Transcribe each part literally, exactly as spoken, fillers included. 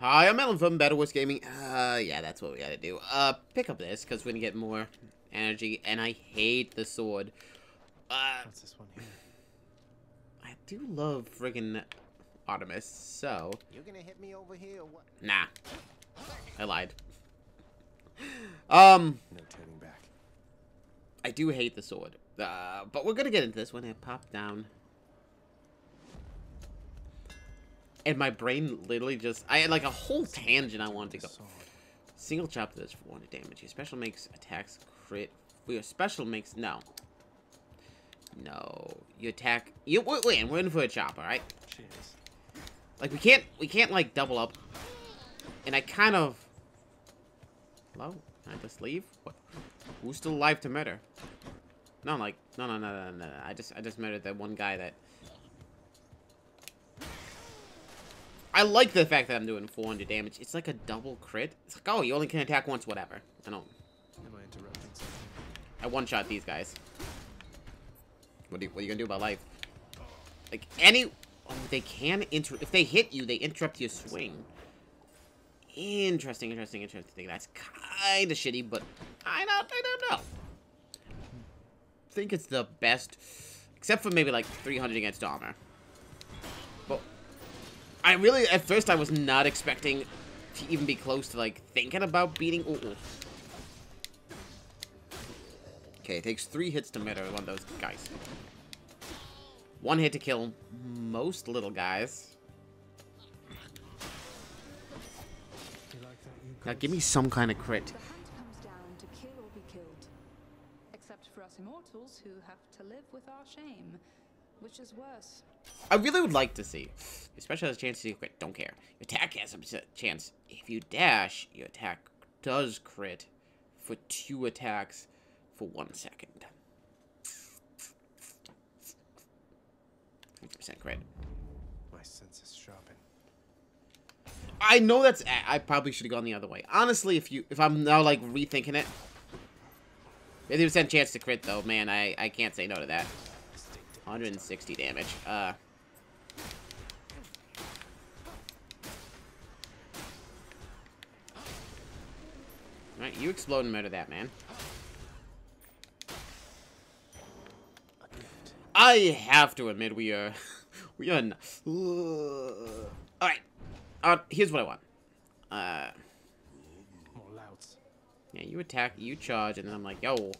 Hi, I'm Mattlin from FromBadtoWorseGaming. Uh, yeah, that's what we gotta do. Uh, pick up this, because we're gonna get more energy, and I hate the sword. Uh, What's this one here? I do love friggin' Artemis, so... You're gonna hit me over here or what? Nah. I lied. um... No turning back. I do hate the sword. Uh, but we're gonna get into this when it popped down. And my brain literally just... I had like a whole tangent I wanted to go. Single chop does one damage. Your special makes attacks crit. Your special makes... No. No. You attack... You, wait, wait, we're in for a chop, alright? Jeez. Like, we can't... We can't, like, double up. And I kind of... Hello? Can I just leave? What? Who's still alive to murder? No, like... No, no, no, no, no, no. I just, I just murdered that one guy that... I like the fact that I'm doing four hundred damage. It's like a double crit. It's like, oh, you only can attack once, whatever. I don't... Am I interrupting something? I one-shot these guys. What are, you, what are you gonna do about life? Like, any... Oh, they can inter... If they hit you, they interrupt your swing. Interesting, interesting, interesting. That's kind of shitty, but I don't, I don't know. I think it's the best, except for maybe like three hundred against armor. But... I really, at first, I was not expecting to even be close to, like, thinking about beating... Ooh, ooh. Okay, it takes three hits to murder one of those guys. One hit to kill most little guys. Now, give me some kind of crit. The hunt comes down to kill or be killed. Except for us immortals who have to live with our shame. Which is worse. I really would like to see. Your special has a chance to crit. Don't care. Your attack has a chance. If you dash, your attack does crit for two attacks for one second. fifty percent crit. My senses sharpen. I know that's. I probably should have gone the other way. Honestly, if you, if I'm now like rethinking it, fifty percent chance to crit though. Man, I I can't say no to that. one hundred sixty damage. Uh, Alright, you explode and murder that man. I have to admit we are... we are not... Alright. Uh, here's what I want. Uh, yeah, you attack, you charge, and then I'm like, yo...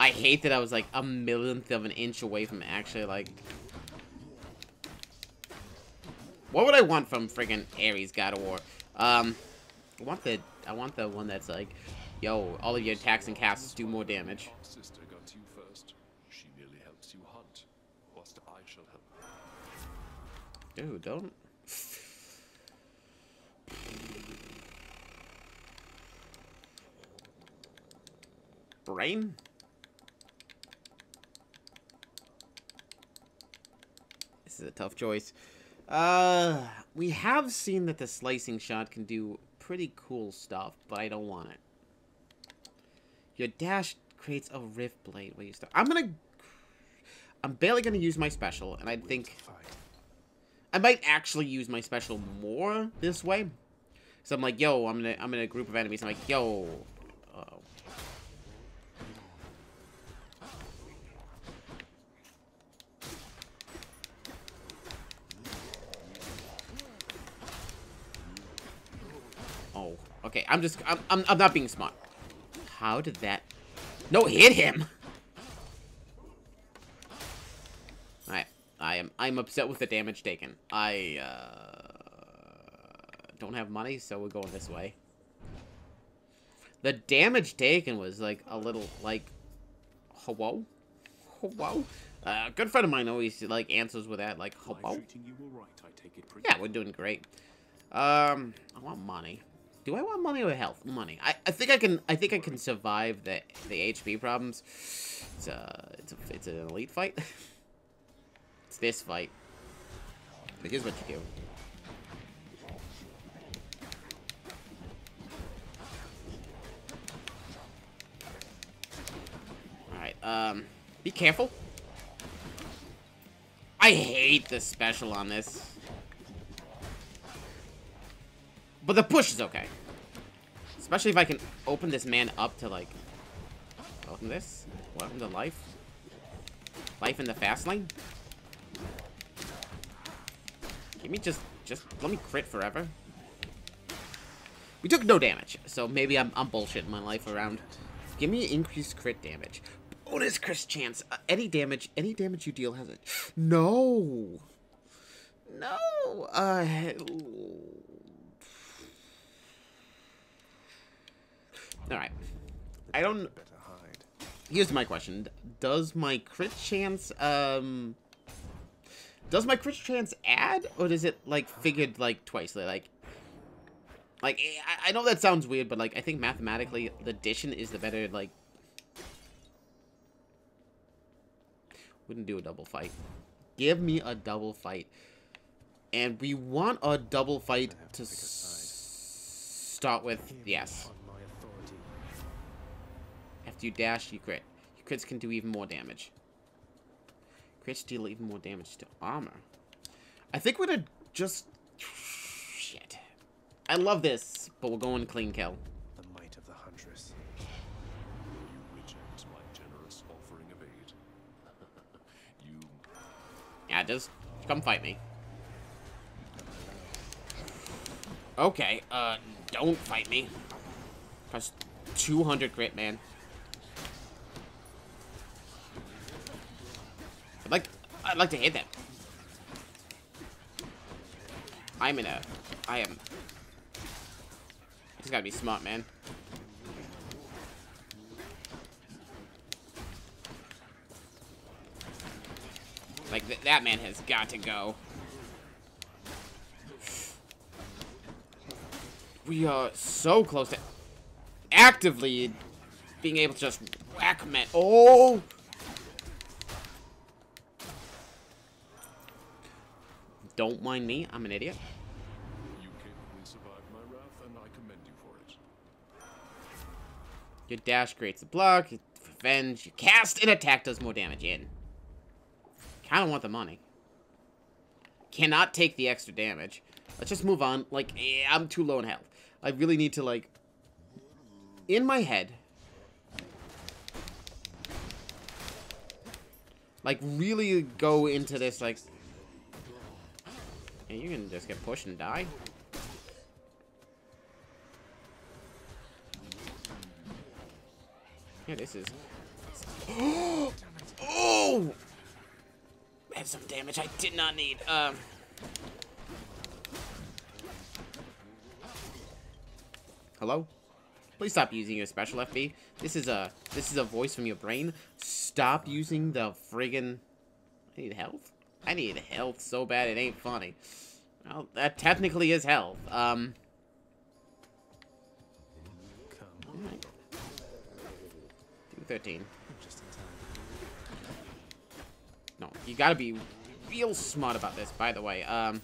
I hate that I was like a millionth of an inch away from actually like... What would I want from friggin' Ares God of War? Um, I want the I want the one that's like, yo, all of your attacks and casts do more damage. Sister got you first. She merely helps you hunt, whilst I shall help. Dude, don't. Brain. Is a tough choice. Uh, we have seen that the slicing shot can do pretty cool stuff, but I don't want it. Your dash creates a rift blade where you start. I'm gonna. I'm barely gonna use my special, and I think I might actually use my special more this way. So I'm like, yo, I'm in a, I'm in a group of enemies. I'm like, yo. Uh-oh. Okay, I'm just, I'm, I'm, I'm not being smart. How did that? No, hit him. All right, I am, I'm upset with the damage taken. I uh, don't have money, so we're going this way. The damage taken was like a little, like, hello, hello. Uh, a good friend of mine always like answers with that, like, hello. Yeah, we're doing great. Um, I want money. Do I want money or health? Money. I, I think I can. I think I can survive the the H P problems. It's a it's a, it's an elite fight. It's this fight. But here's what you do. All right. Um. Be careful. I I hate the special on this. But the push is okay. Especially if I can open this man up to, like... Welcome this. Welcome to life. Life in the fast lane. Give me just... Just let me crit forever. We took no damage, so maybe I'm, I'm bullshitting my life around. Give me increased crit damage. Bonus crit chance. Uh, any damage, any damage you deal has a... No! No! Uh... Alright. I don't... Here's my question. Does my crit chance, um... Does my crit chance add, or does it, like, figured, like, twice? Like... Like, I know that sounds weird, but, like, I think mathematically, the addition is the better, like... Wouldn't do a double fight. Give me a double fight. And we want a double fight to s start with, yes. After you dash, you crit. Your crits can do even more damage. Crits deal even more damage to armor. I think we're gonna just... Shit. I love this, but we're going clean kill. The might of the huntress. You reject my generous offering of aid. You. Yeah, just come fight me. Okay, uh, don't fight me. Plus two hundred crit, man. I'd like, I'd like to hit them. I'm in a, I am. He's gotta be smart, man. Like, th that man has got to go. We are so close to actively being able to just whack men. Oh! Don't mind me, I'm an idiot. Your dash creates a block, revenge, you cast, and attack does more damage in. Kinda want the money. Cannot take the extra damage. Let's just move on. Like, yeah, I'm too low in health. I really need to, like, in my head, like, really go into this, like, and you're gonna just get pushed and die. Yeah, this is. Oh! Had some damage I did not need. Um. Hello? Please stop using your special F B. This is a this is a voice from your brain. Stop using the friggin'. I need health. I need health so bad it ain't funny. Well, that technically is health. Um. Come on. thirteen. No, you gotta be real smart about this, by the way. Um,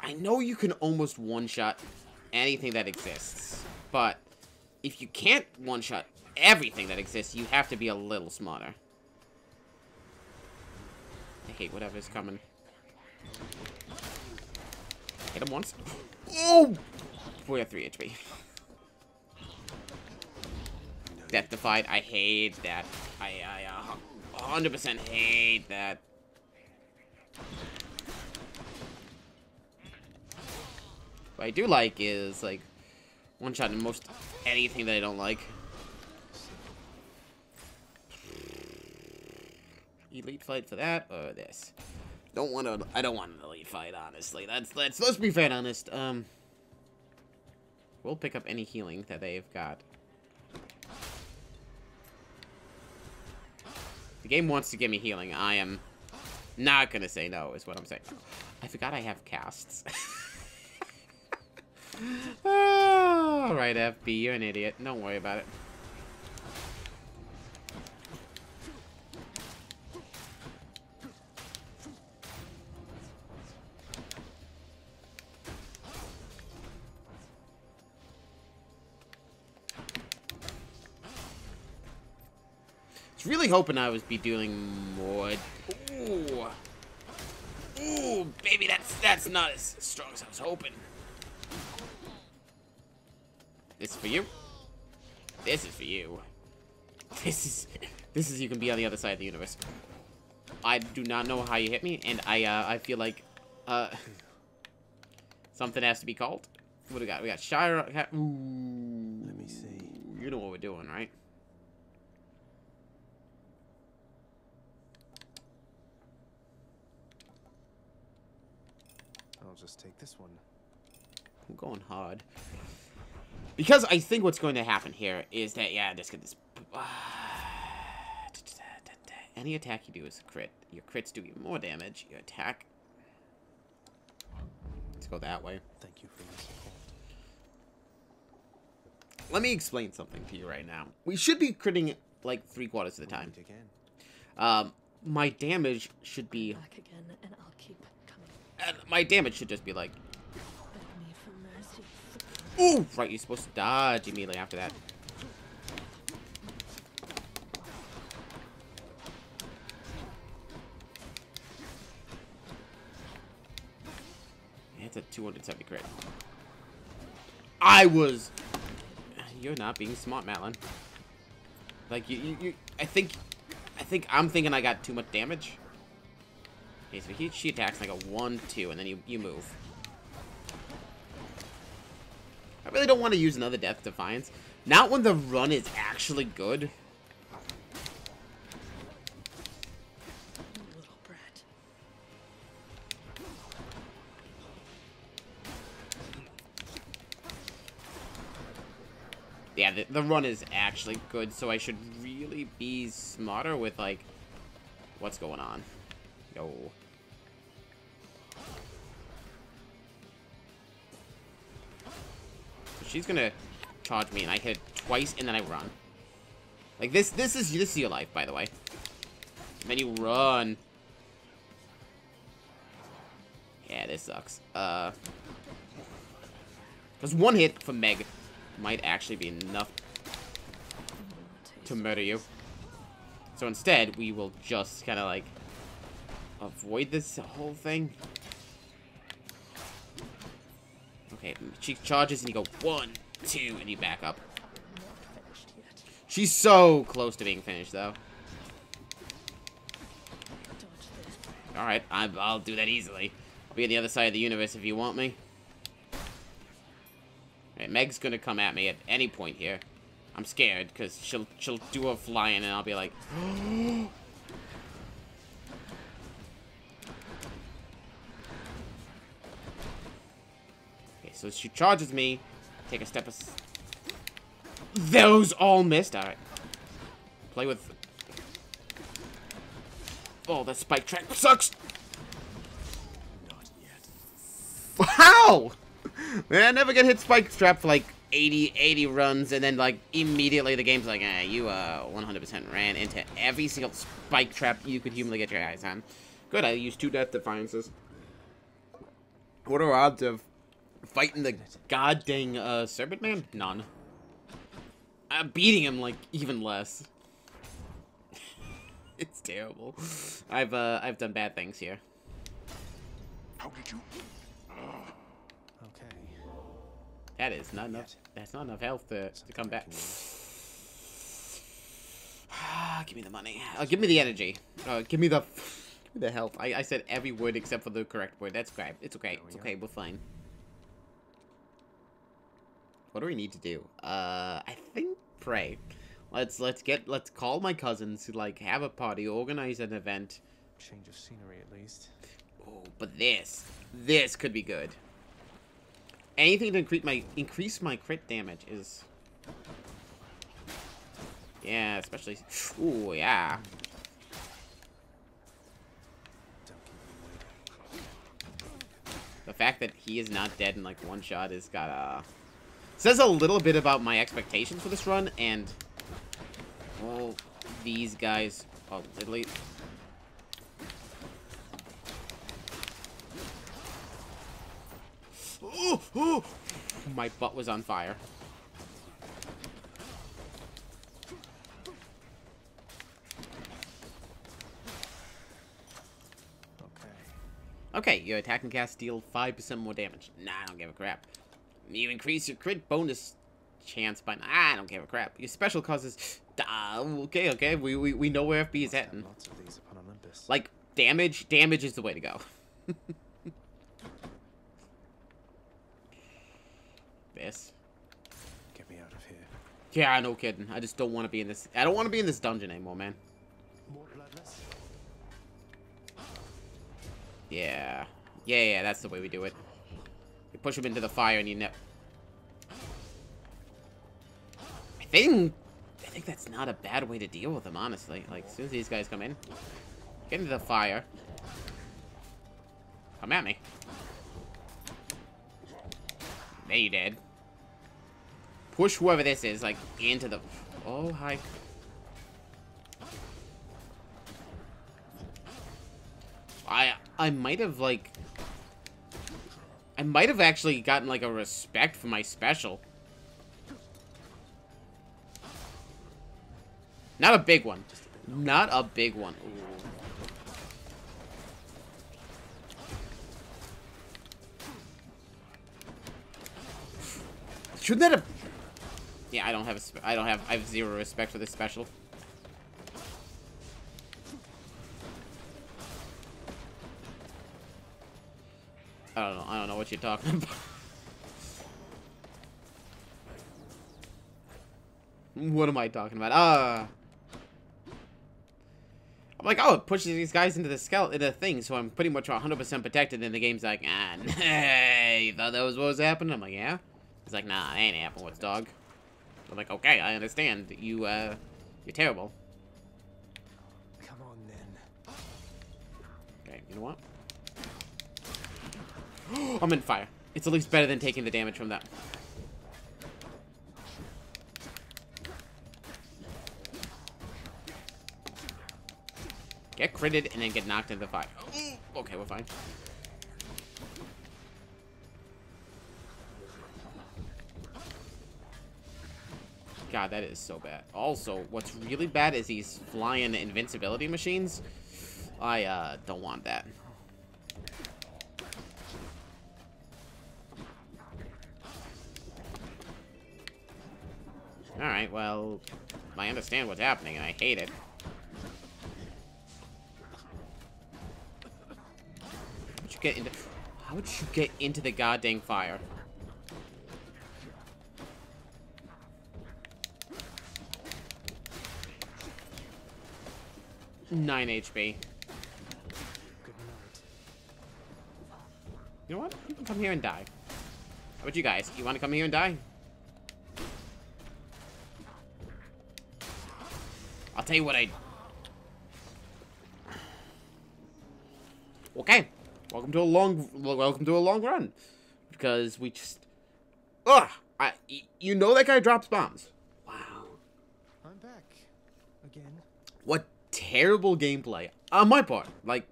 I know you can almost one-shot anything that exists, but if you can't one-shot everything that exists, you have to be a little smarter. I hate whatever's coming. Hit him once. Oh! We have three H P. Death defied. I hate that. I, I uh, one hundred percent hate that. What I do like is, like, one shot in most anything that I don't like. Elite fight for that or this. Don't want to. I don't want an elite fight. Honestly, that's that's. Let's be fair and honest. Um, we'll pick up any healing that they've got. The game wants to give me healing. I am not gonna say no, is what I'm saying. I forgot I have casts. Oh, all right, F B, you're an idiot. Don't worry about it. was really hoping I would be doing more. Ooh. Ooh, baby, that's that's not as strong as I was hoping. This is for you. This is for you. This is this is you can be on the other side of the universe. I do not know how you hit me, and I uh, I feel like uh something has to be called. What do we got? We got Chiron. Ooh. Let me see. You know what we're doing, right? I'll just take this one. I'm going hard. Because I think what's going to happen here is that, yeah, just get this. Uh, any attack you do is a crit. Your crits do you more damage. Your attack. Let's go that way. Thank you for your support. Let me explain something to you right now. We should be critting like three quarters of the time. Um, my damage should be. Back again, and I'll keep coming. And my damage should just be like. Ooh! Right, you're supposed to dodge immediately after that. It's a two hundred seventy crit. I was... You're not being smart, Mattlin. Like, you, you... you I think... I think I'm thinking I got too much damage. Okay, so he, she attacks like a one two, and then you, you move. I really don't want to use another Death Defiance. Not when the run is actually good. Little brat. Yeah, the, the run is actually good, so I should really be smarter with, like, what's going on. Yo. She's gonna charge me, and I hit twice, and then I run. Like this, this is this is your life, by the way. And then you run. Yeah, this sucks. Uh, because one hit from Meg might actually be enough to murder you. So instead, we will just kind of like avoid this whole thing. Okay, she charges and you go one, two, and you back up. She's so close to being finished, though. All right, I'm, I'll do that easily. I'll be on the other side of the universe if you want me. All right, Meg's gonna come at me at any point here. I'm scared because she'll she'll do a flying, and I'll be like. So she charges me. Take a step. As those all missed. All right. Play with. Oh, that spike track sucks. Not yet. How? Man, I never get hit spike trap for like eighty, eighty runs, and then like immediately the game's like, ah, you uh one hundred percent ran into every single spike trap you could humanly get your eyes on. Good. I used two Death Defiances. What are odds of? Fighting the goddamn uh, Serpent Man? None. I'm beating him like even less. It's terrible. I've uh, I've done bad things here. How did you? Okay. That is not enough. That's not enough health to to come back. Give me the money. Uh, give me the energy. Uh, give me the give me the health. I I said every word except for the correct word. That's crap. It's okay. It's okay. We're fine. What do we need to do? Uh, I think pray. Let's let's get let's call my cousins to like have a party, organize an event. Change of scenery at least. Oh, but this this could be good. Anything to increase my increase my crit damage is. Yeah, especially. Ooh, yeah. The fact that he is not dead in like one shot has got a. Says a little bit about my expectations for this run, and all these guys are literally. Ooh, ooh. My butt was on fire. Okay, your attack and cast deal five percent more damage. Nah, I don't give a crap. You increase your crit bonus chance by... Nah, I don't give a crap. Your special causes... Uh, okay, okay, we, we, we know where F B is heading. Lots of these upon Olympus. Like, damage, damage is the way to go. This. Get me out of here. Yeah, no kidding. I just don't want to be in this... I don't want to be in this dungeon anymore, man. More bloodless. Yeah. Yeah, yeah, that's the way we do it. You push him into the fire and you nip. I think... I think that's not a bad way to deal with them, honestly. Like, as soon as these guys come in, get into the fire. Come at me. There you did. Push whoever this is, like, into the... Oh, hi. I... I might have, like... I might have actually gotten, like, a respect for my special. Not a big one. Not a big one. Ooh. Shouldn't that have... Yeah, I don't have... A I don't have... I have zero respect for this special. I don't know. I don't know what you're talking about. What am I talking about? Ah... Uh... I'm like, oh, it pushes these guys into the skeleton, the thing, so I'm pretty much one hundred percent protected, and the game's like, ah, hey, you thought that was what was happening? I'm like, yeah. He's like, nah, that ain't happening with dog. I'm like, okay, I understand. You, uh, you're terrible. Come on, then. Okay, you know what? I'm in fire. It's at least better than taking the damage from that. Get critted and then get knocked into the fire. Okay, we're fine. God, that is so bad. Also, what's really bad is these flying invincibility machines. I uh, don't want that. Alright, well, I understand what's happening and I hate it. Get into, how would you get into the goddamn fire? nine H P. You know what? You can come here and die. How about you guys? You want to come here and die? I'll tell you what I... Okay. Welcome to a long, welcome to a long run, because we just, ugh, I, you know that guy drops bombs. Wow. I'm back again. What terrible gameplay on my part. Like,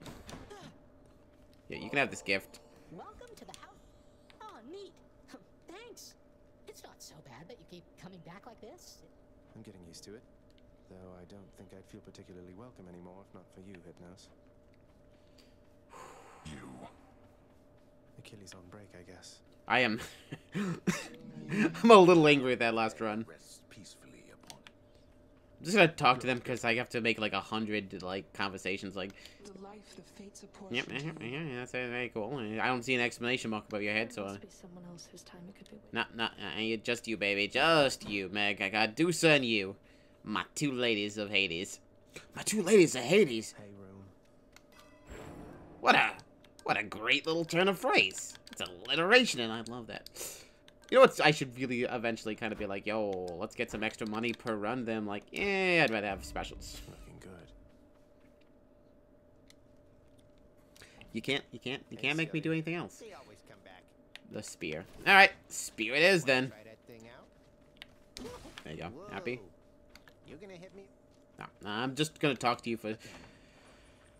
yeah, you can have this gift. Welcome to the house. Oh, neat. Thanks. It's not so bad that you keep coming back like this. I'm getting used to it, though I don't think I'd feel particularly welcome anymore if not for you, Hypnos. You. Achilles on break, I guess. I am. I'm a little angry at that last run. I'm just gonna talk to them because I have to make like a hundred like conversations. Like. The life the fates apportion. Yep, yeah, yeah, yeah, that's very cool. I don't see an exclamation mark above your head, so. Uh, not, not, uh, just you, baby, just you, Meg. I got Deusa and you, my two ladies of Hades. My two ladies of Hades. Hey, room. What a. What a great little turn of phrase. It's alliteration, and I love that. You know what? I should really eventually kind of be like, yo, let's get some extra money per run. Then I'm like, yeah, I'd rather have specials. Looking good. You can't, you can't, you can't make me do anything else. They always come back. The spear. All right, spear it is then. There you go. Whoa. Happy? You're gonna hit me? No, no, I'm just gonna talk to you for.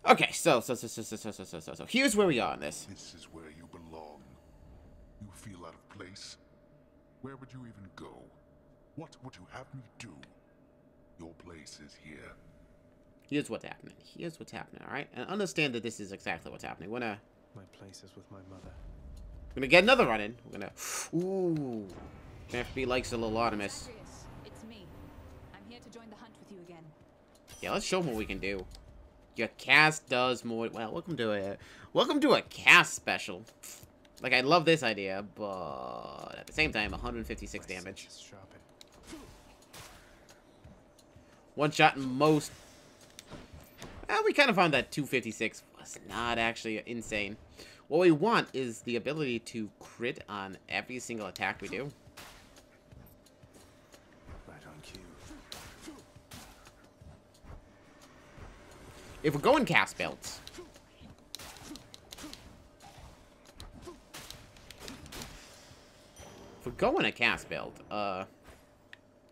Okay, so, so, so, so, so, so, so, so, so, here's where we are in this. This is where you belong. You feel out of place. Where would you even go? What would you have me do? Your place is here. Here's what's happening. Here's what's happening, all right? And understand that this is exactly what's happening. We're in a, My place is with my mother. We're gonna get another run in. We're gonna. Ooh. Gonna have to be like the little Artemis. It's me. I'm here to join the hunt with you again. Yeah, let's show them what we can do. Your cast does more. Well, welcome to a welcome to a cast special. Like, I love this idea, but at the same time, one hundred fifty-six damage. One shot in most. Well, we kind of found that two fifty-six was not actually insane. What we want is the ability to crit on every single attack we do. Right on cue. If we're going cast builds. If we're going a cast build, uh,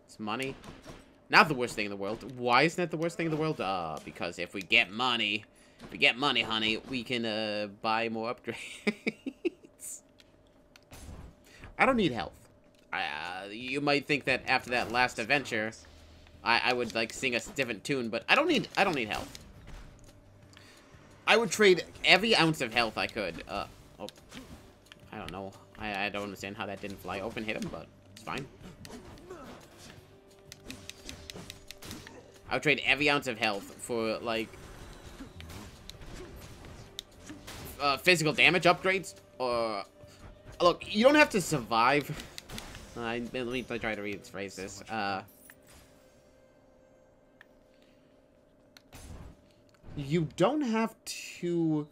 it's money. Not the worst thing in the world. Why isn't that the worst thing in the world? Uh, because if we get money, if we get money, honey, we can, uh, buy more upgrades. I don't need health. Uh, you might think that after that last adventure, I, I would, like, sing a different tune, but I don't need, I don't need health. I would trade every ounce of health I could. Uh, oh, I don't know. I, I don't understand how that didn't fly open, hit him, but it's fine. I would trade every ounce of health for, like, uh, physical damage upgrades. Or, look, you don't have to survive. Uh, let me try to rephrase this. Uh, you don't have to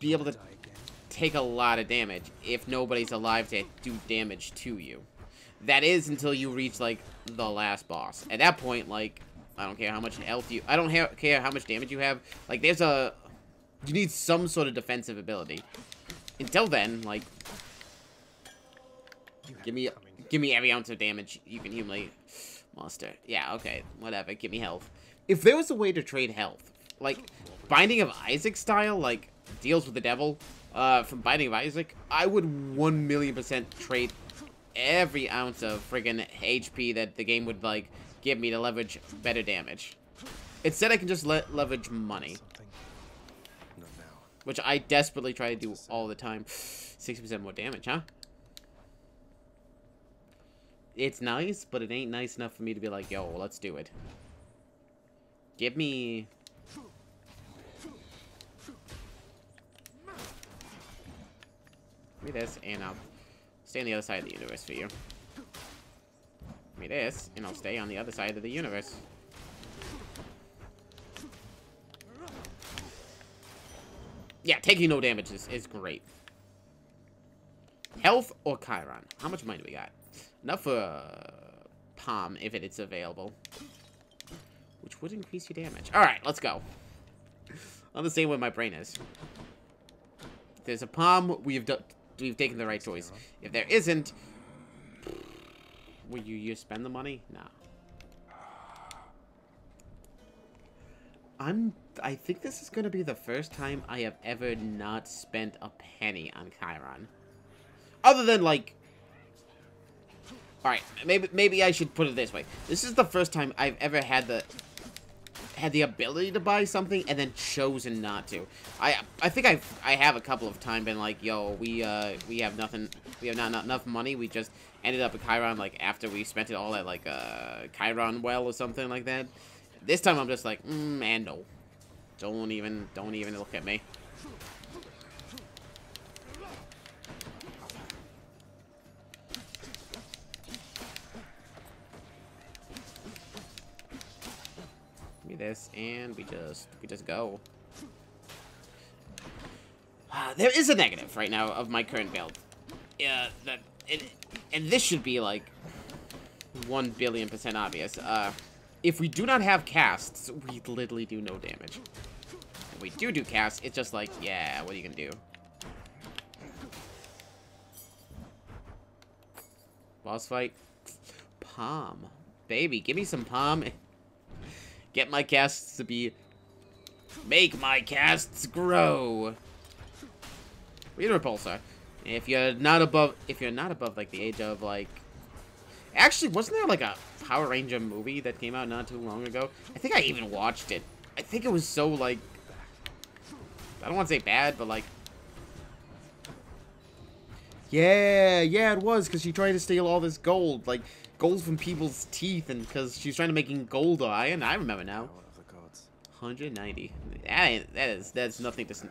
be able to take a lot of damage if nobody's alive to do damage to you. That is until you reach, like, the last boss. At that point, like, I don't care how much health you... I don't care how much damage you have. Like, there's a... You need some sort of defensive ability. Until then, like... Give me give me every ounce of damage you can humiliate. Monster. Yeah, okay. Whatever. Give me health. If there was a way to trade health, like, Binding of Isaac style, like, deals with the devil, uh, from Binding of Isaac, I would one million percent trade... every ounce of friggin' H P that the game would, like, give me to leverage better damage. Instead, I can just le leverage money. Which I desperately try to do all the time. sixty percent more damage, huh? It's nice, but it ain't nice enough for me to be like, yo, let's do it. Give me... Give me this, and I'll... stay on the other side of the universe for you. Give me this, and I'll stay on the other side of the universe. Yeah, taking no damage is, is great. Health or Chiron? How much money do we got? Enough for uh, Palm, if it's available. Which would increase your damage. Alright, let's go. I'm the same way my brain is. There's a Palm, we've done... We've taken the right choice. If there isn't, will you, you spend the money? Nah. I'm. I think this is gonna be the first time I have ever not spent a penny on Chiron, other than like. All right, maybe maybe I should put it this way. This is the first time I've ever had the had the ability to buy something and then chosen not to. I I think I I have a couple of times been like, yo, we uh we have nothing, we have not, not enough money. We just ended up at Chiron like after we spent it all at like uh Chiron well or something like that. This time I'm just like, mm, man, no, don't even don't even look at me. This and we just we just go. Uh, there is a negative right now of my current build. Yeah, that it, and this should be like one billion percent obvious. Uh, if we do not have casts, we literally do no damage. If we do do casts, it's just like, yeah, what are you gonna do? Boss fight, Palm, baby, give me some Palm. Get my casts to be... Make my casts grow! Read a repulsor. If you're not above... If you're not above, like, the age of, like... Actually, wasn't there, like, a Power Ranger movie that came out not too long ago? I think I even watched it. I think it was so, like... I don't want to say bad, but like... Yeah, yeah, it was, because she tried to steal all this gold, like, gold from people's teeth, and because she's trying to make gold iron. I remember now. one hundred ninety. That, ain't, that is, that's nothing to... Sn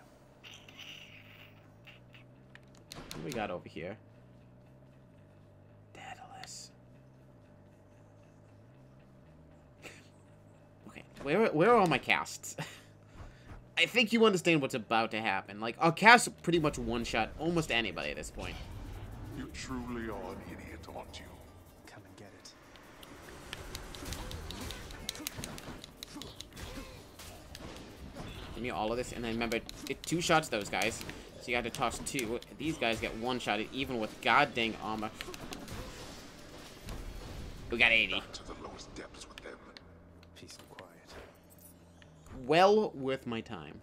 what do we got over here? Daedalus. Okay, where, where are all my casts? I think you understand what's about to happen. Like, I'll cast pretty much one-shot almost anybody at this point. You truly are an idiot, aren't you? Come and get it. Give me all of this, and then remember, it two shots those guys. So you have to toss two. These guys get one-shotted, even with god dang armor. We got eighty. Back to the lowest depths with them. Peace and quiet. Well worth my time.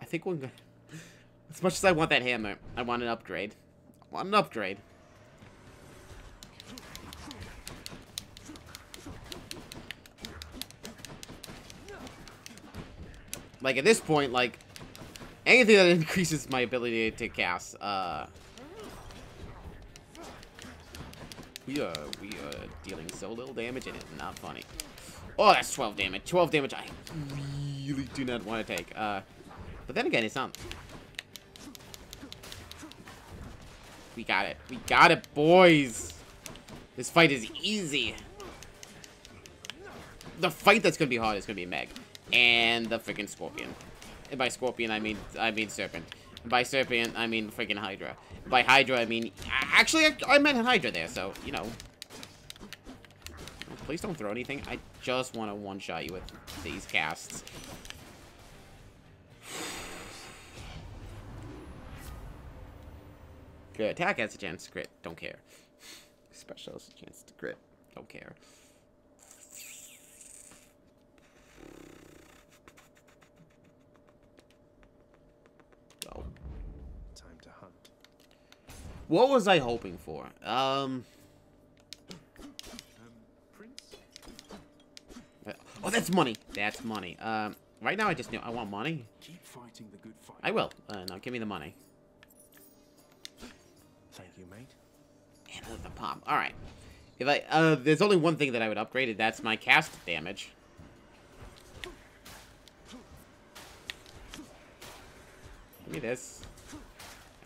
I think we're gonna... As much as I want that hammer, I want an upgrade. I want an upgrade. Like, at this point, like, anything that increases my ability to cast, uh... We are, we are dealing so little damage, and it's not funny. Oh, that's twelve damage. twelve damage I really do not want to take. Uh, but then again, it's not. We got it. We got it, boys. This fight is easy. The fight that's going to be hard is going to be Meg. And the freaking scorpion. And by scorpion, I mean I mean serpent. And by serpent, I mean freaking Hydra. And by Hydra, I mean... Actually, I, I meant Hydra there, so, you know... Please don't throw anything. I just want to one-shot you with these casts. Good. Attack has a chance to crit. Don't care. Special has a chance to crit. Don't care. Oh. Time to hunt. What was I hoping for? Um... Oh, that's money. That's money. Um, right now, I just know I want money. Keep fighting the good fight. I will. Uh, now, give me the money. Thank you, mate. And another pop. All right. If I uh, there's only one thing that I would upgrade, and that's my cast damage. Give me this.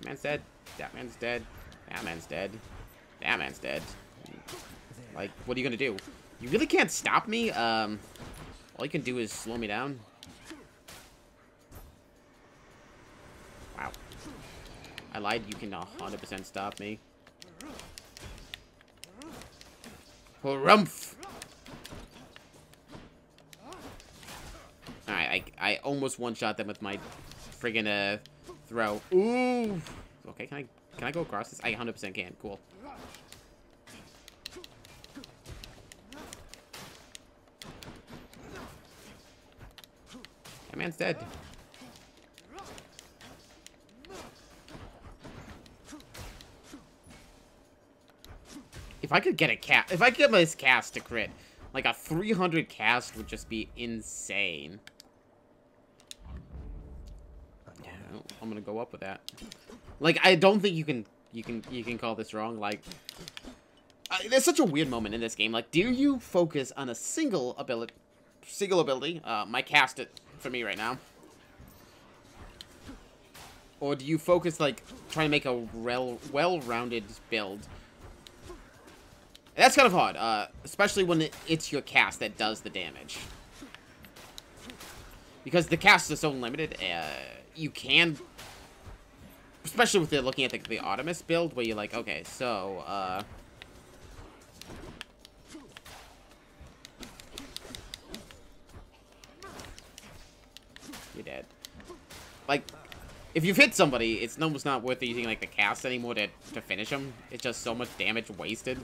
That man's dead. That man's dead. That man's dead. That man's dead. Like, what are you gonna do? You really can't stop me. Um, all you can do is slow me down. Wow. I lied. You can one hundred percent stop me. Harumph! Alright, I, I almost one-shot them with my friggin' uh, throw. Ooh! Okay, can I, can I go across this? I one hundred percent can. Cool. Man's dead. If I could get a cast, if I could get this cast to crit, like a three hundred cast would just be insane. Yeah, I'm gonna go up with that. Like, I don't think you can, you can, you can call this wrong. Like, uh, there's such a weird moment in this game. Like, do you focus on a single ability? Single ability, uh, my cast it for me right now. Or do you focus, like, trying to make a well-rounded build? That's kind of hard, uh, especially when it, it's your cast that does the damage. Because the casts are so limited, uh, you can... Especially with the, looking at the, the Artemis build, where you're like, okay, so, uh... You're dead. Like, if you've hit somebody, it's almost not worth using, like, the cast anymore to, to finish them. It's just so much damage wasted.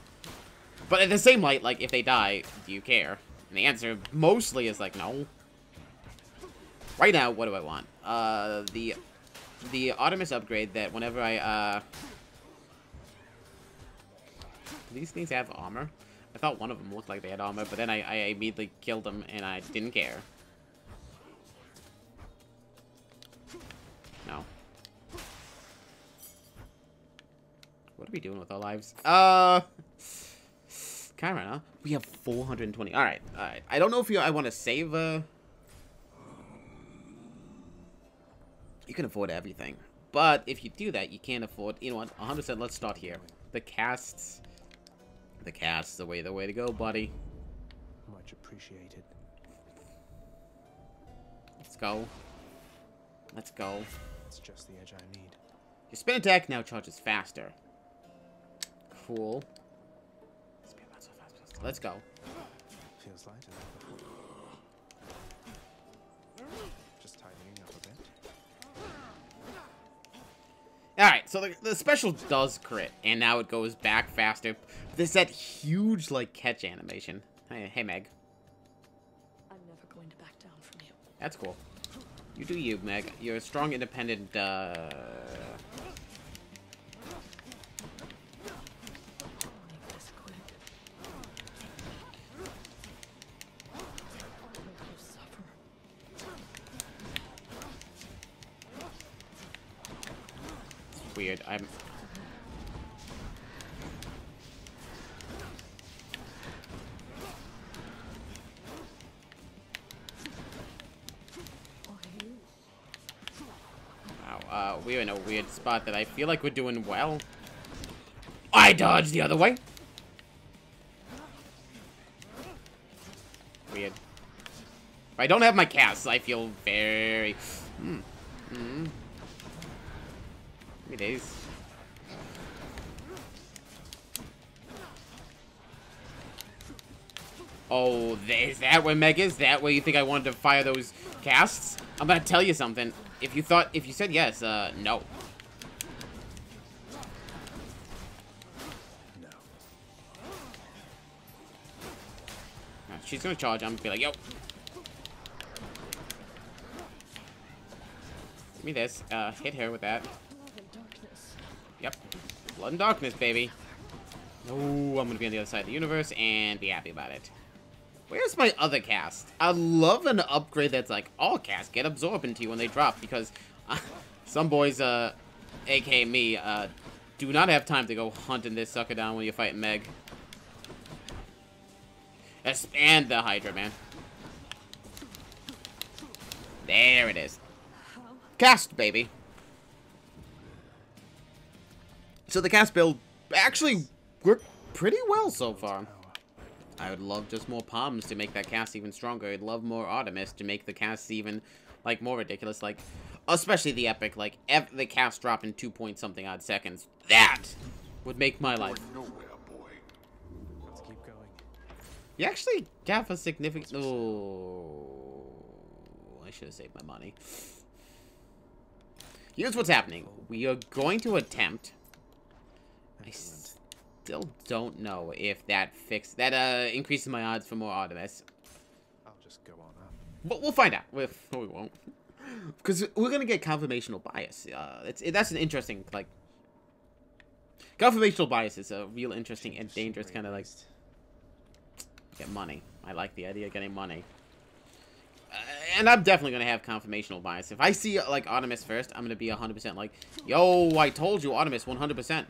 But at the same light, like, if they die, do you care? And the answer mostly is, like, no. Right now, what do I want? Uh, the the Artemis upgrade that whenever I, uh... Do these things have armor? I thought one of them looked like they had armor, but then I, I immediately killed them, and I didn't care. we doing with our lives? Uh, kind of right now. We have four hundred twenty. All right, all right. I don't know if you. I want to save. Uh, you can afford everything, but if you do that, you can't afford. You know what? one hundred percent. Let's start here. The casts. The casts. The way. The way to go, buddy. Much appreciated. Let's go. Let's go. It's just the edge I need. Your spin attack now charges faster. Cool. Let's go. Feels lighter than before. Just tightening up a bit. Alright, so the, the special does crit, and now it goes back faster. There's that huge, like, catch animation. Hey, hey Meg. I'm never going to back down from you. That's cool. You do you, Meg. You're a strong, independent, uh... Weird. I'm. Wow. Uh, we're in a weird spot that I feel like we're doing well. I dodged the other way. Weird. If I don't have my cast, I feel very. Hmm. Hmm. It is. Oh, is that where Meg is? That way you think I wanted to fire those casts? I'm gonna tell you something. If you thought, if you said yes, uh, no. No. Nah, she's gonna charge. I'm gonna be like, yo. Give me this. Uh, hit her with that. Yep. Blood and darkness, baby. No, I'm going to be on the other side of the universe and be happy about it. Where's my other cast? I love an upgrade that's like, all casts get absorbed into you when they drop, because uh, some boys, uh, a k a me, uh, do not have time to go hunting this sucker down when you're fighting Meg. And the Hydra, man. There it is. Cast, baby. So the cast build actually worked pretty well so far. I would love just more palms to make that cast even stronger. I'd love more Artemis to make the cast even, like, more ridiculous. Like, especially the epic, like, ev the cast drop in two point something odd seconds. That would make my life. Let's keep going. You actually have a significant. Oh, I should have saved my money. Here's what's happening. We are going to attempt. I still don't know if that fixed that uh increases my odds for more Artemis. I'll just go on up. But we'll find out. We'll, we won't, because we're gonna get confirmational bias. Uh, it's it, that's an interesting like confirmational bias is a real interesting and dangerous kind of like get money. I like the idea of getting money. Uh, and I'm definitely gonna have confirmational bias. If I see like Artemis first, I'm gonna be one hundred percent like, yo, I told you, Artemis, one hundred percent.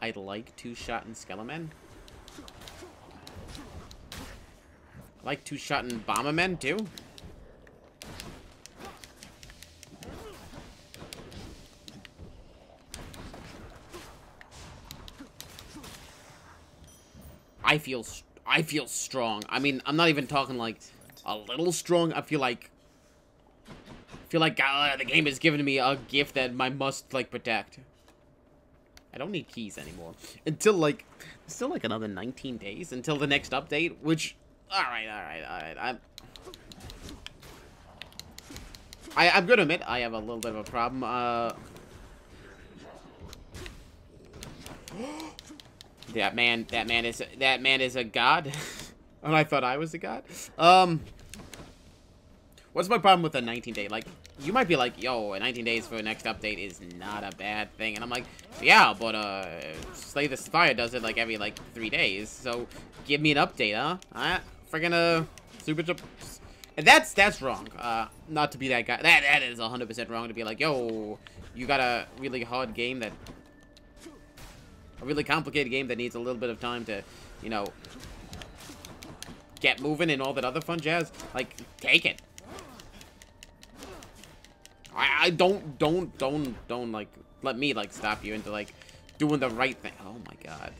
I'd like two-shot in Skelemen. I like two-shot in Bombermen, too. I feel, I feel strong. I mean, I'm not even talking, like, a little strong. I feel like... I feel like uh, the game has given me a gift that I must, like, protect. I don't need keys anymore until like still like another nineteen days until the next update, which all right all right all right I'm I, I'm gonna admit I have a little bit of a problem. Uh that man that man is that man is a god. And I thought I was a god. Um what's my problem with a nineteen day? Like, you might be like, yo, nineteen days for the next update is not a bad thing. And I'm like, yeah, but uh, Slay the Spire does it like every like three days. So give me an update, huh? I friggin' uh, super, And that's that's wrong. Uh, not to be that guy. That that is one hundred percent wrong to be like, yo, you got a really hard game that, a really complicated game that needs a little bit of time to, you know, get moving and all that other fun jazz. Like, take it. I, I don't don't don't don't like let me like stop you into like doing the right thing. Oh my god.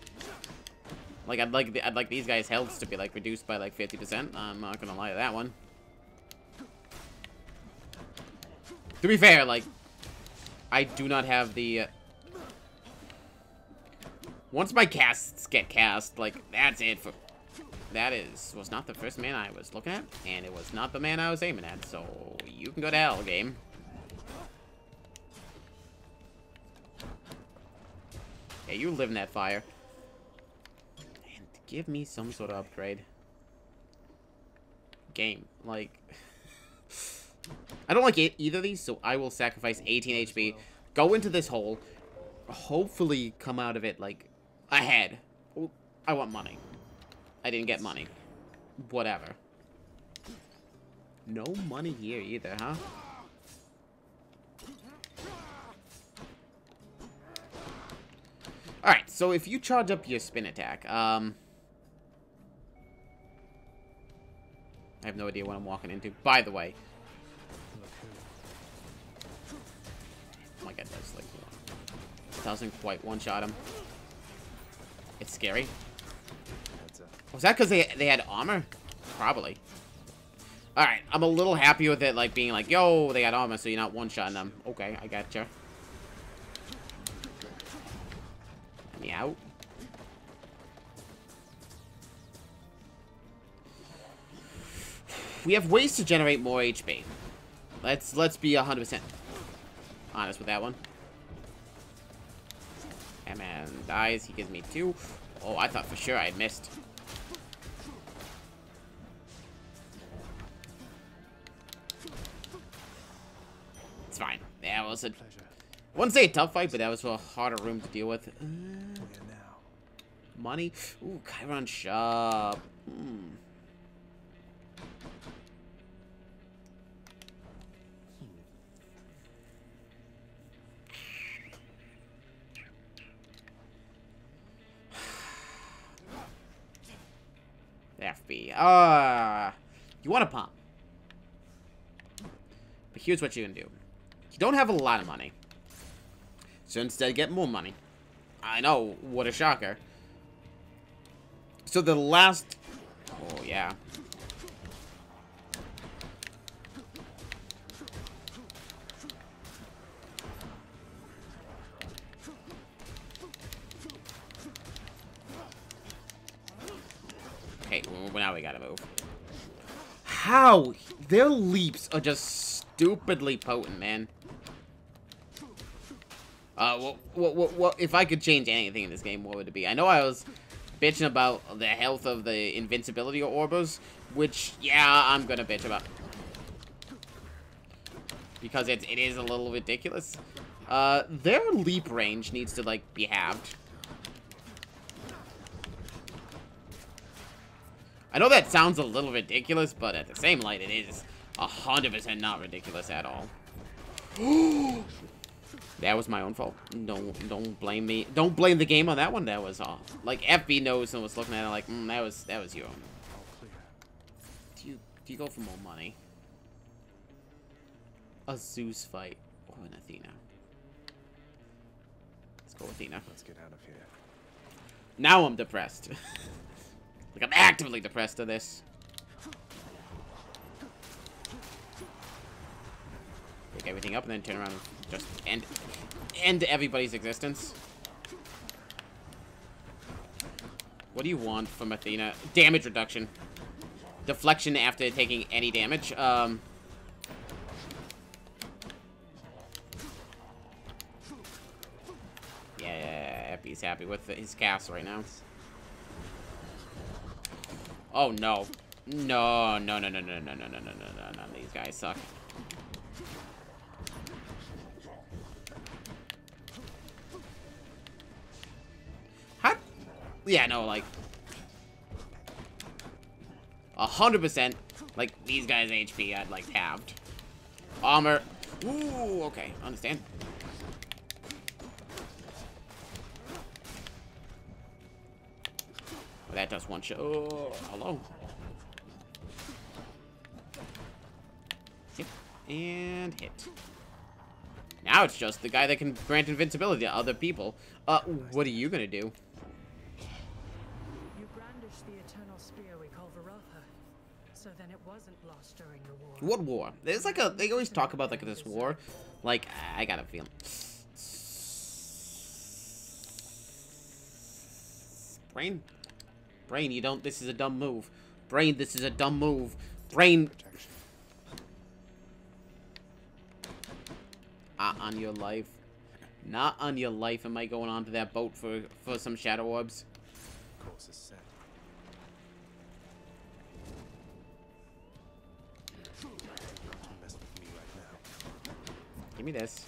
Like I'd like the, I'd like these guys' healths to be like reduced by like fifty percent. I'm not gonna lie to that one. To be fair, like I do not have the. Uh... Once my casts get cast, like that's it for. That is was not the first man I was looking at, and it was not the man I was aiming at. So you can go to hell, game. Yeah, you live in that fire. And give me some sort of upgrade. Game. Like, I don't like it, either of these, so I will sacrifice eighteen H P. Go into this hole. Hopefully come out of it, like, ahead. Ooh, I want money. I didn't get money. Whatever. No money here either, huh? Alright, so if you charge up your spin attack, um... I have no idea what I'm walking into. By the way. Oh my god, that's like... Doesn't quite one-shot him. It's scary. Was that because they, they had armor? Probably. Alright, I'm a little happy with it, like, being like, yo, they got armor, so you're not one-shotting them. Okay, I gotcha. Me out. We have ways to generate more H P. Let's let's be a hundred percent honest with that one. That man dies. He gives me two. Oh, I thought for sure I had missed. It's fine. That was a. I wouldn't say a tough fight, but that was a harder room to deal with. Uh, money. Ooh, Chiron shop. Hmm. F B. Ah, uh, you want a pump. But here's what you can do. You don't have a lot of money. So instead, get more money. I know, what a shocker. So the last... Oh, yeah. Okay, well, now we gotta move. How? Their leaps are just stupidly potent, man. Uh, well, well, well, well, if I could change anything in this game, what would it be? I know I was bitching about the health of the invincibility orbs, which, yeah, I'm gonna bitch about. Because it, it is a little ridiculous. Uh, their leap range needs to, like, be halved. I know that sounds a little ridiculous, but at the same light, it is one hundred percent not ridiculous at all. Ooh! That was my own fault. Don't don't blame me. Don't blame the game on that one. That was all. Like F B knows and was looking at it like mm, that was that was you. Do you do you go for more money? A Zeus fight or an Athena? Let's go Athena. Let's get out of here. Now I'm depressed. Like I'm actively depressed to this. Pick everything up and then turn around. And just end, end everybody's existence. What do you want from Athena? Damage reduction. Deflection after taking any damage. Um, yeah, Eppy's happy with his cast right now. Oh, no. No, no, no, no, no, no, no, no, no, no, no, no. These guys suck. Yeah, no, like, a hundred percent Like, these guys' H P I'd like halved. Armor. Ooh, okay. Understand. Well, that does one shot. Oh, hello. Yep. And hit. Now it's just the guy that can grant invincibility to other people. Uh, what are you gonna do? You brandished the eternal spear we call Varatha, so then it wasn't lost during the war. What war? There's like a, they always talk about like this war. Like, I got a feeling. Brain? Brain, you don't, this is a dumb move. Brain, this is a dumb move. Brain. Not on your life. Not on your life am I going onto that boat for, for some shadow orbs. Course is set. Give me this.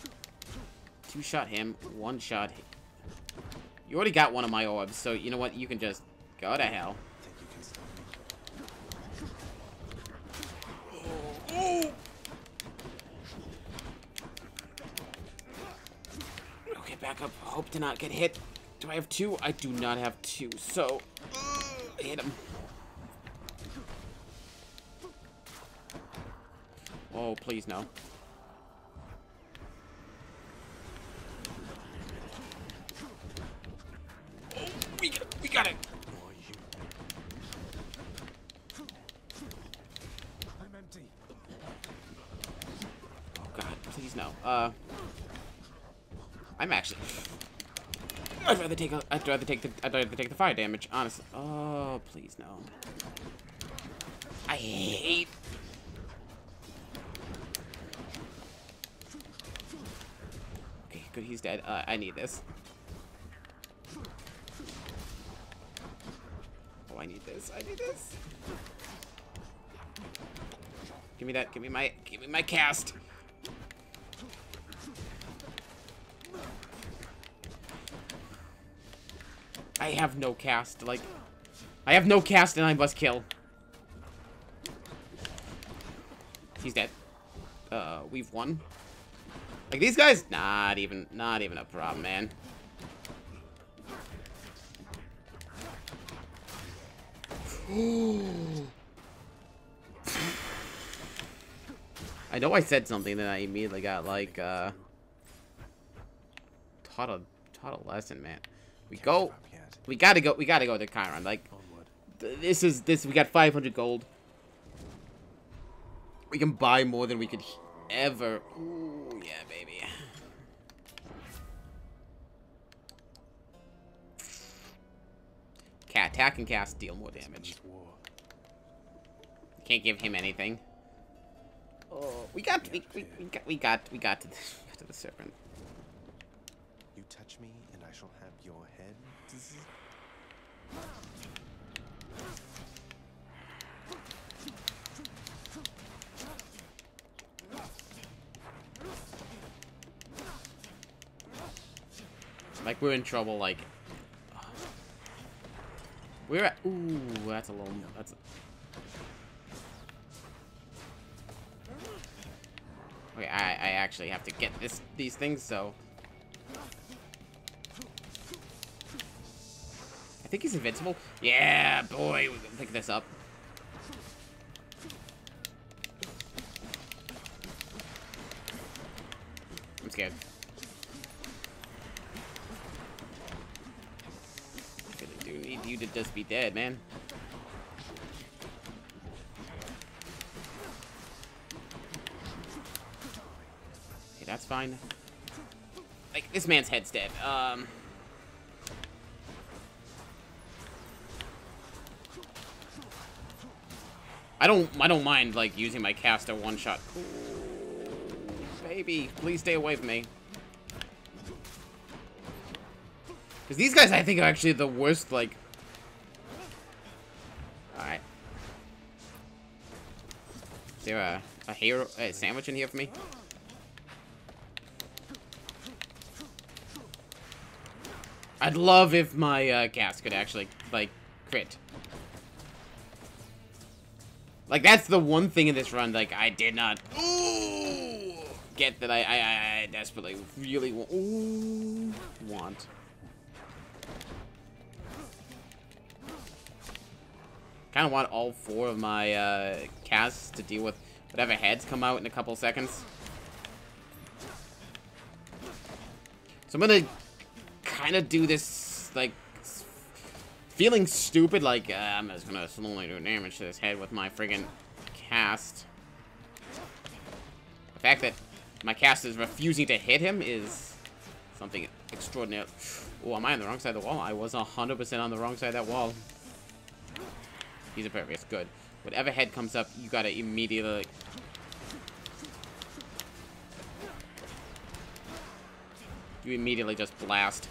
Two shot him, one shot him. You already got one of my orbs, so you know what? You can just go to hell. Oh. Okay, back up. Hope to not get hit. Do I have two? I do not have two, so uh, hit him. Oh, please no. Oh, we got it. We got it. Please no. Uh, I'm actually. I'd rather take. A, I'd rather take the. I'd rather take the fire damage. Honestly. Oh, please no. I hate. Okay, good. He's dead. Uh, I need this. Oh, I need this. I need this. Give me that. Give me my. Give me my cast. I have no cast, like, I have no cast and I must kill. He's dead. Uh, we've won. Like, these guys, not even, not even a problem, man. I know I said something that I immediately got, like, uh, taught a, taught a lesson, man. We go. We gotta go. We gotta go to Chiron. Like, th this is this. We got five hundred gold. We can buy more than we could ever. Ooh, yeah, baby. Cat attack and cast deal more damage. Can't give him anything. Oh, we got. We, we, we got. We got. We got to the, to the serpent. You touch me, and I shall have your head. Like, we're in trouble. Like, we're at. Ooh, that's a little. That's. A, okay, I I actually have to get this these things so. I think he's invincible. Yeah, boy, we can pick this up. I'm scared. I really do need you to just be dead, man. Okay, that's fine. Like, this man's head's dead. Um... I don't, I don't mind, like, using my caster one-shot. Baby, please stay away from me. Because these guys, I think, are actually the worst, like... Alright. Is there a, a, hero, a sandwich in here for me? I'd love if my uh, cast could actually, like, crit. Like, that's the one thing in this run, like, I did not ooh, get that I, I, I desperately really wa ooh, want. Kind of want all four of my uh, casts to deal with whatever heads come out in a couple seconds. So I'm gonna kind of do this, like, feeling stupid, like, uh, I'm just gonna slowly do damage to this head with my friggin' cast. The fact that my cast is refusing to hit him is something extraordinary. Oh, am I on the wrong side of the wall? I was one hundred percent on the wrong side of that wall. He's impervious. Good. Whatever head comes up, you gotta immediately... You immediately just blast.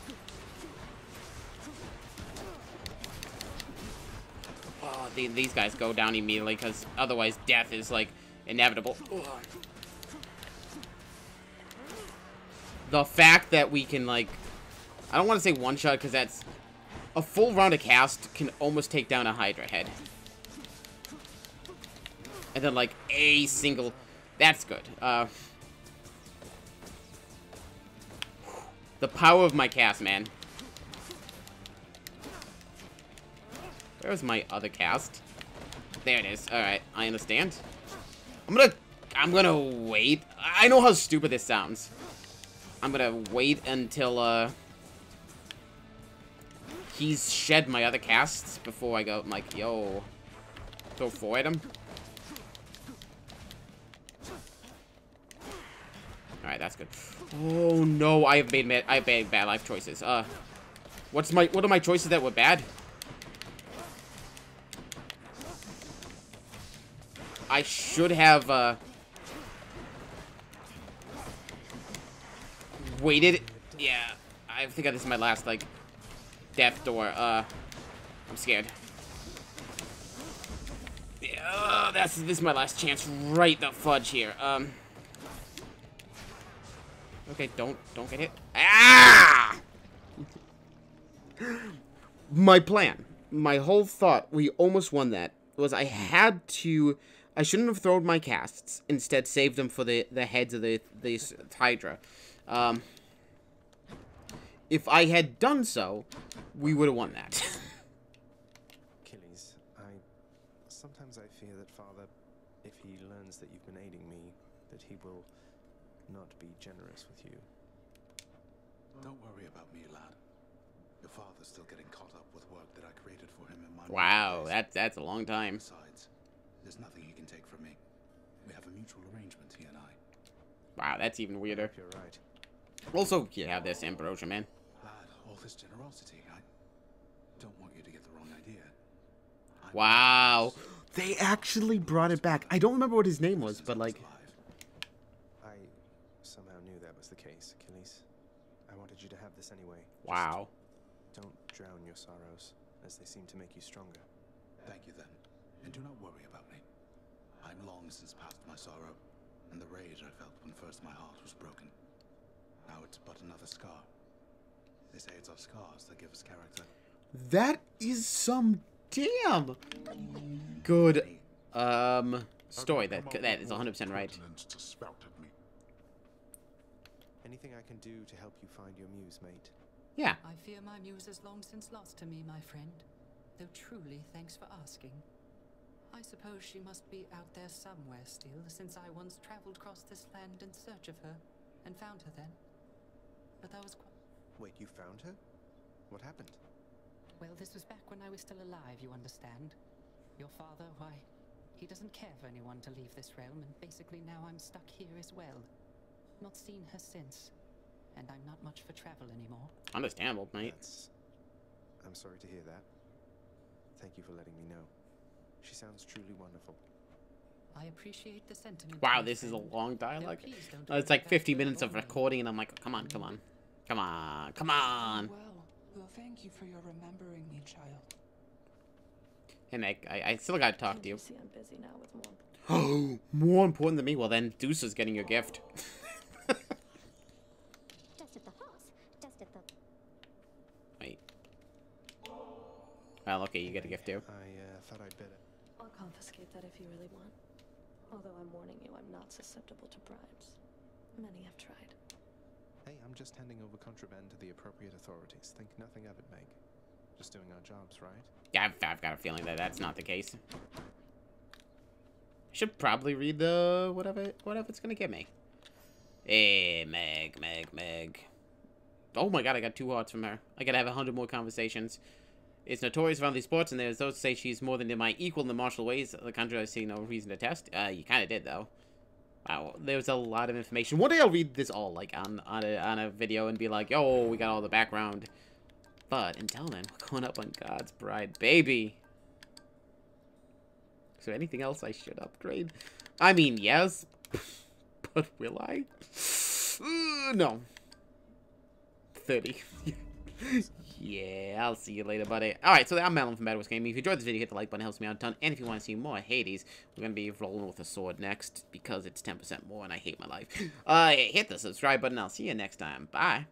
Oh, the, these guys go down immediately, because otherwise death is, like, inevitable. Ugh. The fact that we can, like... I don't want to say one-shot, because that's... A full round of cast can almost take down a Hydra head. And then, like, a single... That's good. Uh... The power of my cast, man. Where is my other cast? There it is. Alright, I understand. I'm gonna... I'm gonna wait. I know how stupid this sounds. I'm gonna wait until, uh... he's shed my other casts before I go... I'm like, yo... Go for it him. Alright, that's good. Oh no, I have made mad, I have made bad life choices. Uh, what's my what are my choices that were bad? I should have uh, waited. Yeah, I think this is my last like death door. Uh, I'm scared. Yeah, uh, that's this is my last chance. Right the fudge here. Um. Okay, don't, don't get hit. Ah! My plan, my whole thought, we almost won that, was I had to, I shouldn't have thrown my casts, instead saved them for the, the heads of the, the Hydra. Um, if I had done so, we would have won that. Achilles, I, sometimes I fear that Father, if he learns that you've been aiding me, that he will... not be generous with you. Don't worry about me, lad. Your father's still getting caught up with work that I created for him in my Wow, that's that's a long time. Besides, there's nothing he can take from me. We have a mutual arrangement, he and I. Wow, that's even weirder. You're right. Also, you have this ambrosia, man. Lad, all this generosity, I don't want you to get the wrong idea. I'm wow. So they actually brought it back. I don't remember what his name was, but like... Somehow knew that was the case, Achilles. I wanted you to have this anyway. Wow. Just don't drown your sorrows, as they seem to make you stronger. Thank you, then. And do not worry about me. I'm long since past my sorrow, and the rage I felt when first my heart was broken. Now it's but another scar. They say it's our scars that give us character. That is some damn good um story. That that is one hundred percent right. Anything I can do to help you find your muse, mate? Yeah. I fear my muse is long since lost to me, my friend. Though truly, thanks for asking. I suppose she must be out there somewhere still, since I once traveled across this land in search of her, and found her then. But that was quite... Wait, you found her? What happened? Well, this was back when I was still alive, you understand. Your father, why, he doesn't care for anyone to leave this realm, and basically now I'm stuck here as well. Not seen her since, and I'm not much for travel anymore. Understandable, mate. That's... I'm sorry to hear that. Thank you for letting me know. She sounds truly wonderful. I appreciate the sentiment. Wow, this is a long dialogue. No, it's like fifty minutes of recording, and I'm like, come on, come on, come on, come on. Well, well, thank you for your remembering me, child. Hey, Meg, I, I still gotta talk to you. I'm busy now with more. Oh, more important than me. Well, then Deuce is getting your gift. Wait. Well, okay, you get a gift too. I uh, thought I'd better. I'll confiscate that if you really want. Although I'm warning you, I'm not susceptible to bribes. Many have tried. Hey, I'm just handing over contraband to the appropriate authorities. Think nothing of it, Meg. Just doing our jobs, right? Yeah, I've, I've got a feeling that that's not the case. Should probably read the whatever, whatever it's gonna get me. Hey, Meg, Meg, Meg. Oh my god, I got two hearts from her. I gotta have a hundred more conversations. It's notorious around these sports, and there's those who say she's more than my equal in the martial ways. The country I see no reason to test. Uh, you kind of did, though. Wow, there was a lot of information. One day I'll read this all, like, on, on, a, on a video and be like, yo, we got all the background. But until then, we're going up on God's Bride, baby. So anything else I should upgrade? I mean, yes. But will I? Uh, no. thirty. Yeah, I'll see you later, buddy. Alright, so I'm Mattlin from FromBadtoWorseGaming. If you enjoyed this video, hit the like button, helps me out a ton. And if you want to see more Hades, we're going to be rolling with a sword next because it's ten percent more and I hate my life. Uh, hit the subscribe button. I'll see you next time. Bye.